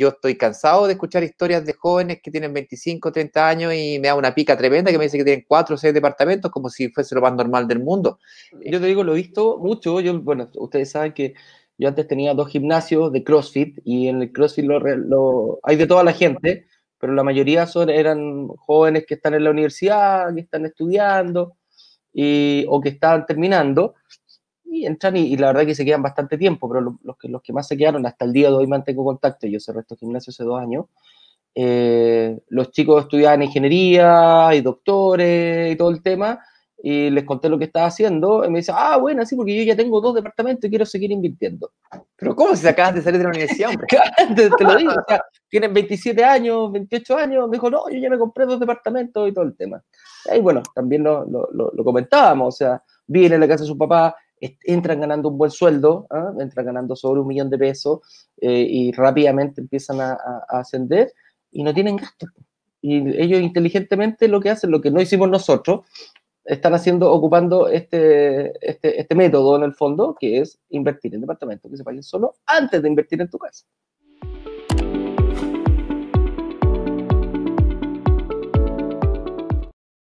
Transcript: Yo estoy cansado de escuchar historias de jóvenes que tienen 25, 30 años y me da una pica tremenda que me dice que tienen 4 o 6 departamentos como si fuese lo más normal del mundo. Yo te digo, lo he visto mucho. Yo, bueno, ustedes saben que yo antes tenía 2 gimnasios de CrossFit y en el CrossFit hay de toda la gente, pero la mayoría eran jóvenes que están en la universidad, que están estudiando o que estaban terminando. Y entran y la verdad que se quedan bastante tiempo, pero los que más se quedaron hasta el día de hoy mantengo contacto. Yo cerré estos gimnasios hace 2 años. Los chicos estudiaban ingeniería y doctores y todo el tema, y les conté lo que estaba haciendo, y me dice, ah, bueno, sí, porque yo ya tengo 2 departamentos y quiero seguir invirtiendo. Pero ¿cómo si acabas de salir de la universidad, hombre? te lo digo, o sea, tienen 27 años, 28 años, me dijo, no, yo ya me compré 2 departamentos y todo el tema. Y bueno, también lo comentábamos, o sea, viene en la casa de su papá, entran ganando un buen sueldo, ¿eh? Entran ganando sobre $1.000.000 y rápidamente empiezan a ascender y no tienen gastos. Y ellos inteligentemente lo que hacen, lo que no hicimos nosotros, están ocupando este método en el fondo, que es invertir en departamentos que se paguen solo antes de invertir en tu casa.